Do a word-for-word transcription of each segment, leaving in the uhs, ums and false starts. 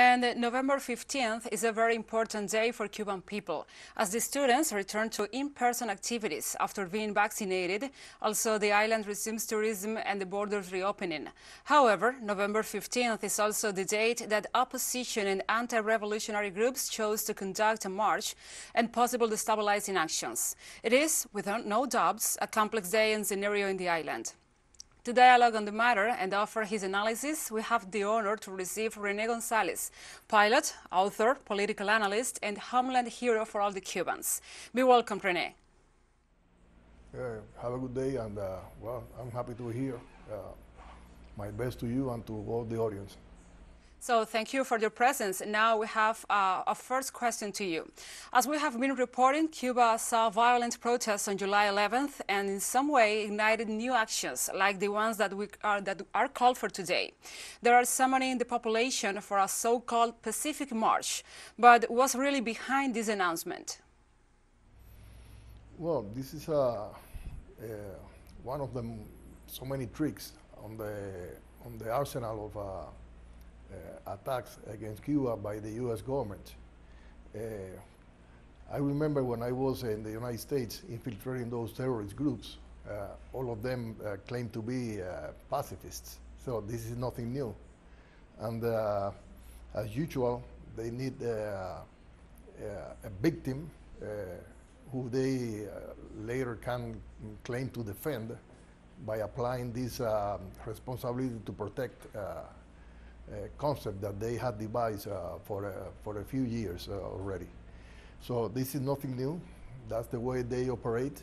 And November fifteenth is a very important day for Cuban people, as the students return to in-person activities after being vaccinated. Also, the island resumes tourism and the borders reopening. However, November fifteenth is also the date that opposition and anti-revolutionary groups chose to conduct a march and possible destabilizing actions. It is, without no doubts, a complex day and scenario in the island. To dialogue on the matter and offer his analysis, we have the honor to receive René González, pilot, author, political analyst, and homeland hero for all the Cubans. Be welcome, René. Yeah, have a good day, and uh, well, I'm happy to be here. Uh, my best to you and to all the audience. So thank you for your presence. Now we have uh, a first question to you. As we have been reporting, Cuba saw violent protests on July eleventh and in some way ignited new actions like the ones that, we are, that are called for today. There are summoning the population for a so-called Pacific March, but what's really behind this announcement? Well, this is uh, uh, one of the m so many tricks on the, on the arsenal of uh, Uh, attacks against Cuba by the U S government. Uh, I remember when I was in the United States infiltrating those terrorist groups, uh, all of them uh, claimed to be uh, pacifists. So this is nothing new. And uh, as usual, they need uh, uh, a victim uh, who they uh, later can claim to defend by applying this um, responsibility to protect uh, Uh, concept that they had devised uh, for, uh, for a few years uh, already. So this is nothing new. That's the way they operate,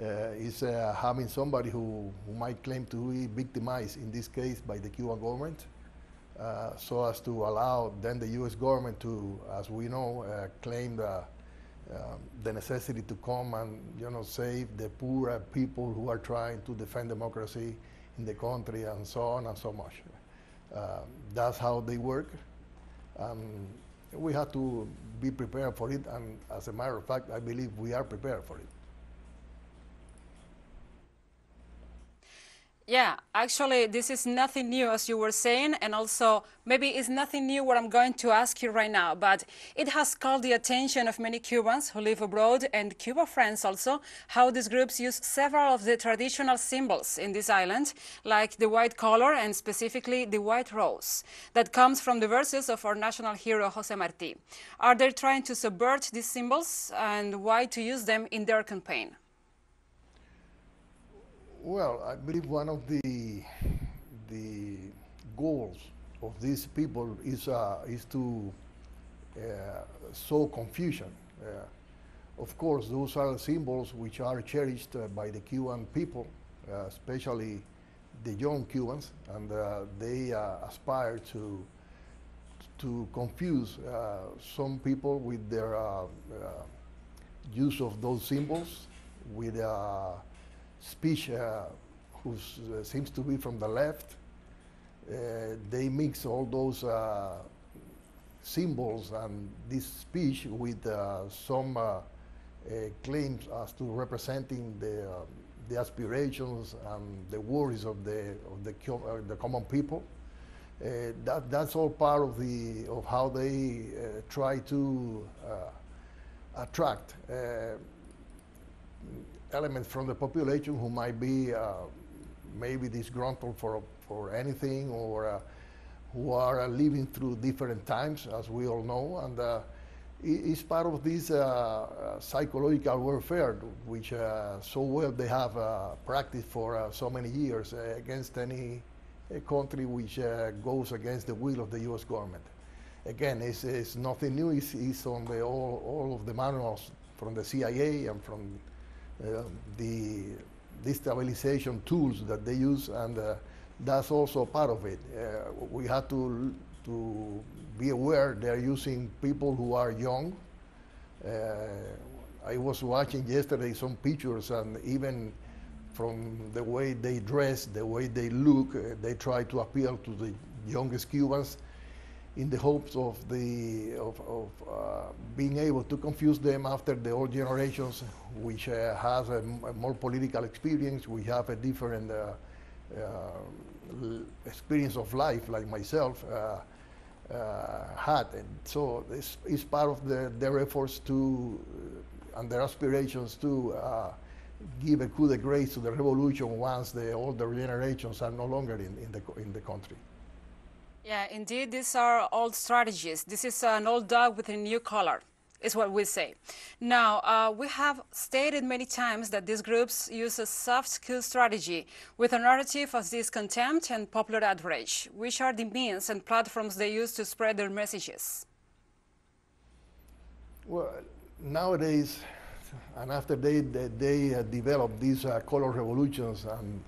uh, is uh, having somebody who, who might claim to be victimized, in this case by the Cuban government, uh, so as to allow then the U S government to, as we know, uh, claim the, uh, the necessity to come and, you know, save the poor people who are trying to defend democracy in the country and so on and so much. Uh, that's how they work. Um, we have to be prepared for it, and as a matter of fact, I believe we are prepared for it. Yeah, actually, this is nothing new, as you were saying, and also maybe it's nothing new what I'm going to ask you right now, but it has called the attention of many Cubans who live abroad and Cuba friends also, how these groups use several of the traditional symbols in this island, like the white collar and specifically the white rose, that comes from the verses of our national hero, José Martí. Are they trying to subvert these symbols, and why to use them in their campaign? Well, I believe one of the the goals of these people is uh, is to uh, sow confusion. Uh, of course, those are symbols which are cherished uh, by the Cuban people, uh, especially the young Cubans, and uh, they uh, aspire to to confuse uh, some people with their uh, uh, use of those symbols, with. Uh, speech uh, who uh, seems to be from the left. Uh, they mix all those uh, symbols and this speech with uh, some uh, uh, claims as to representing the, uh, the aspirations and the worries of the, of the, uh, the common people. Uh, that, that's all part of, the, of how they uh, try to uh, attract uh, elements from the population who might be uh, maybe disgruntled for, for anything, or uh, who are uh, living through different times, as we all know, and uh, it's part of this uh, psychological warfare, which uh, so well they have uh, practiced for uh, so many years uh, against any uh, country which uh, goes against the will of the U S government. Again, it's, it's nothing new, it's, it's on the all, all of the manuals from the C I A and from Uh, the destabilization tools that they use, and uh, that's also part of it. Uh, we have to, to be aware they're using people who are young. Uh, I was watching yesterday some pictures, and even from the way they dress, the way they look, uh, they try to appeal to the youngest Cubans in the hopes of, the, of, of uh, being able to confuse them after the old generations, which uh, has a, m a more political experience, we have a different uh, uh, experience of life, like myself. Uh, uh, had. And so this is part of their, their efforts to, uh, and their aspirations to uh, give a coup de grace to the revolution once the older generations are no longer in, in, the, in the country. Yeah, indeed, these are old strategies. This is an old dog with a new collar, is what we say. Now, uh, we have stated many times that these groups use a soft skill strategy with a narrative of this contempt and popular outrage. Which are the means and platforms they use to spread their messages? Well, nowadays, and after they, they, they uh, developed these uh, color revolutions, and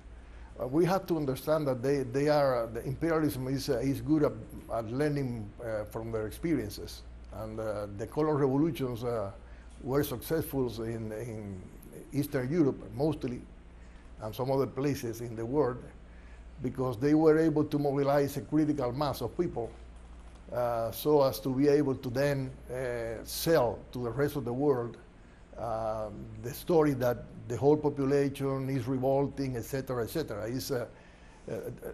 uh, we have to understand that they, they are, uh, the imperialism is, uh, is good at, at learning uh, from their experiences. And uh, the color revolutions uh, were successful in, in Eastern Europe, mostly, and some other places in the world, because they were able to mobilize a critical mass of people uh, so as to be able to then uh, sell to the rest of the world uh, the story that the whole population is revolting, et cetera, et cetera. It's, uh, uh,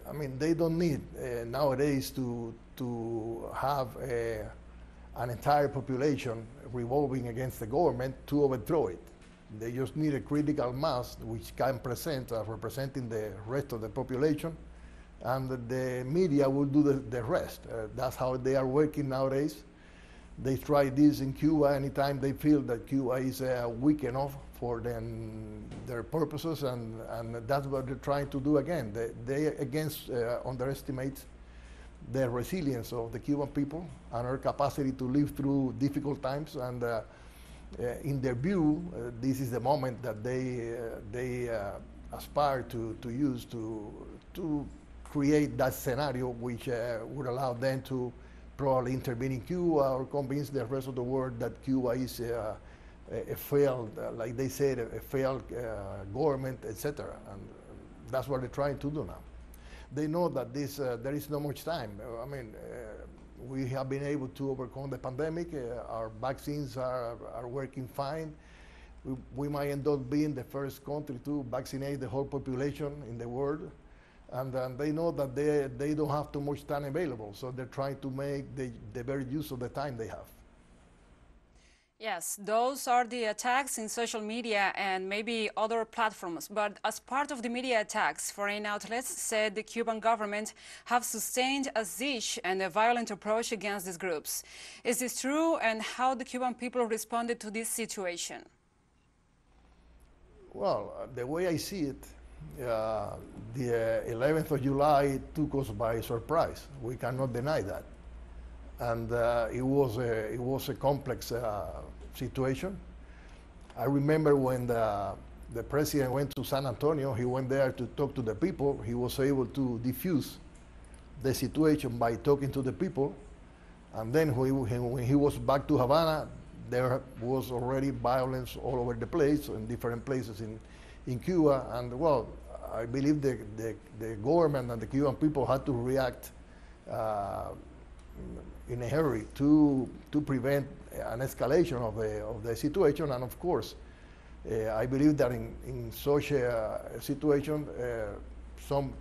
I mean, they don't need uh, nowadays to, to have a an entire population revolving against the government to overthrow it. They just need a critical mass which can present as uh, representing the rest of the population, and the media will do the, the rest. Uh, that's how they are working nowadays. They try this in Cuba anytime they feel that Cuba is uh, weak enough for them, their purposes, and, and that's what they're trying to do again. They, they against, uh, underestimate the resilience of the Cuban people and our capacity to live through difficult times, and uh, uh, in their view, uh, this is the moment that they uh, they uh, aspire to to use to to create that scenario which uh, would allow them to probably intervene in Cuba or convince the rest of the world that Cuba is uh, a failed, uh, like they said, a failed uh, government, et cetera. And that's what they're trying to do now. They know that this, uh, there is not much time. I mean, uh, we have been able to overcome the pandemic. Uh, our vaccines are, are working fine. We, we might end up being the first country to vaccinate the whole population in the world. And, and they know that they, they don't have too much time available, so they're trying to make the, the very use of the time they have. Yes, those are the attacks in social media and maybe other platforms. But as part of the media attacks, foreign outlets said the Cuban government have sustained a siege and a violent approach against these groups. Is this true, and how the Cuban people responded to this situation? Well, uh, the way I see it, uh, the uh, eleventh of July took us by surprise. We cannot deny that. And uh, it was a, it was a complex uh, situation. I remember when the, the president went to San Antonio, he went there to talk to the people. He was able to diffuse the situation by talking to the people. And then when he, when he was back to Havana, there was already violence all over the place, in different places in, in Cuba. And well, I believe the, the, the government and the Cuban people had to react uh, in a hurry to to prevent an escalation of the of the situation. And of course, uh, I believe that in in such a uh, situation, uh, some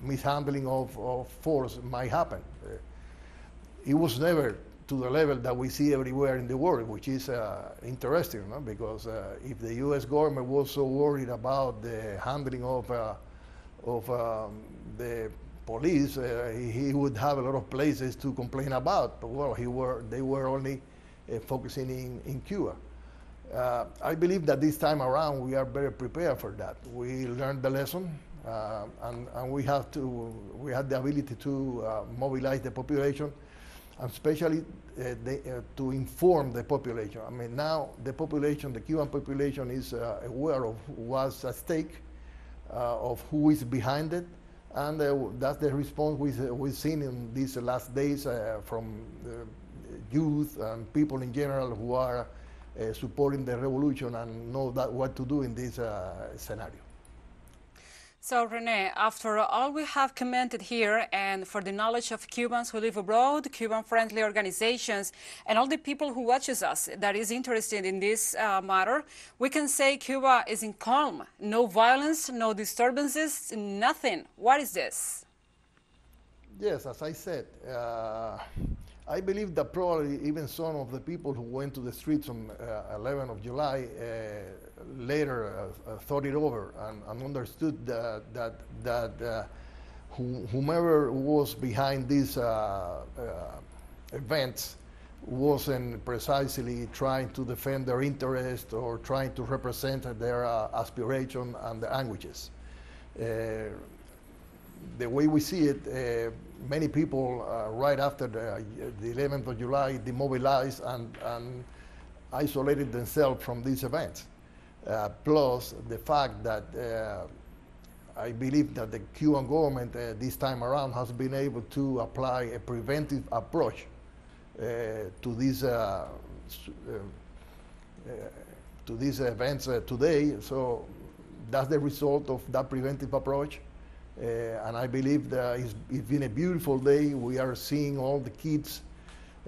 mishandling of, of force might happen. Uh, it was never to the level that we see everywhere in the world, which is uh, interesting, no? Because uh, if the U S government was so worried about the handling of uh, of um, the police, uh, he, he would have a lot of places to complain about. But well, he were, they were only uh, focusing in, in Cuba. Uh, I believe that this time around we are better prepared for that. We learned the lesson, uh, and, and we have to, we had the ability to uh, mobilize the population, and especially uh, they, uh, to inform the population. I mean, now the population, the Cuban population, is uh, aware of what's at stake, uh, of who is behind it. And uh, that's the response we, uh, we've seen in these last days uh, from uh, youth and people in general who are uh, supporting the revolution and know that what to do in this uh, scenario. So, René, after all we have commented here, and for the knowledge of Cubans who live abroad, Cuban-friendly organizations, and all the people who watches us that is interested in this uh, matter, we can say Cuba is in calm. No violence, no disturbances, nothing. What is this? Yes, as I said, uh, I believe that probably even some of the people who went to the streets on uh, eleventh of July uh, later uh, uh, thought it over and, and understood that, that, that uh, who, whomever was behind these uh, uh, events wasn't precisely trying to defend their interest or trying to represent their uh, aspiration and their anguishes. Uh, the way we see it, uh, many people uh, right after the, the eleventh of July demobilized and, and isolated themselves from these events. Uh, plus the fact that uh, I believe that the Cuban government uh, this time around has been able to apply a preventive approach uh, to these uh, uh, uh, to these events uh, today. So that's the result of that preventive approach. Uh, and I believe that it's, it's been a beautiful day. We are seeing all the kids,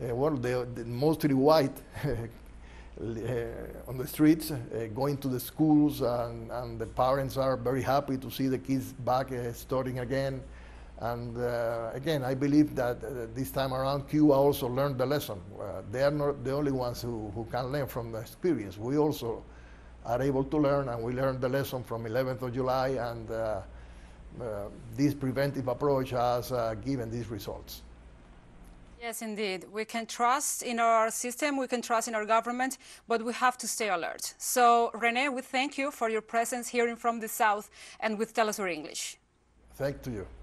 uh, well, they're, they're mostly white, uh, on the streets, uh, going to the schools, and, and the parents are very happy to see the kids back uh, studying again. And uh, again, I believe that uh, this time around, Cuba also learned the lesson. Uh, they are not the only ones who, who can learn from the experience. We also are able to learn, and we learned the lesson from eleventh of July, and uh, Uh, this preventive approach has uh, given these results. Yes, indeed. We can trust in our system, we can trust in our government, but we have to stay alert. So, René, we thank you for your presence here in From the South and with TeleSUR English. Thank you.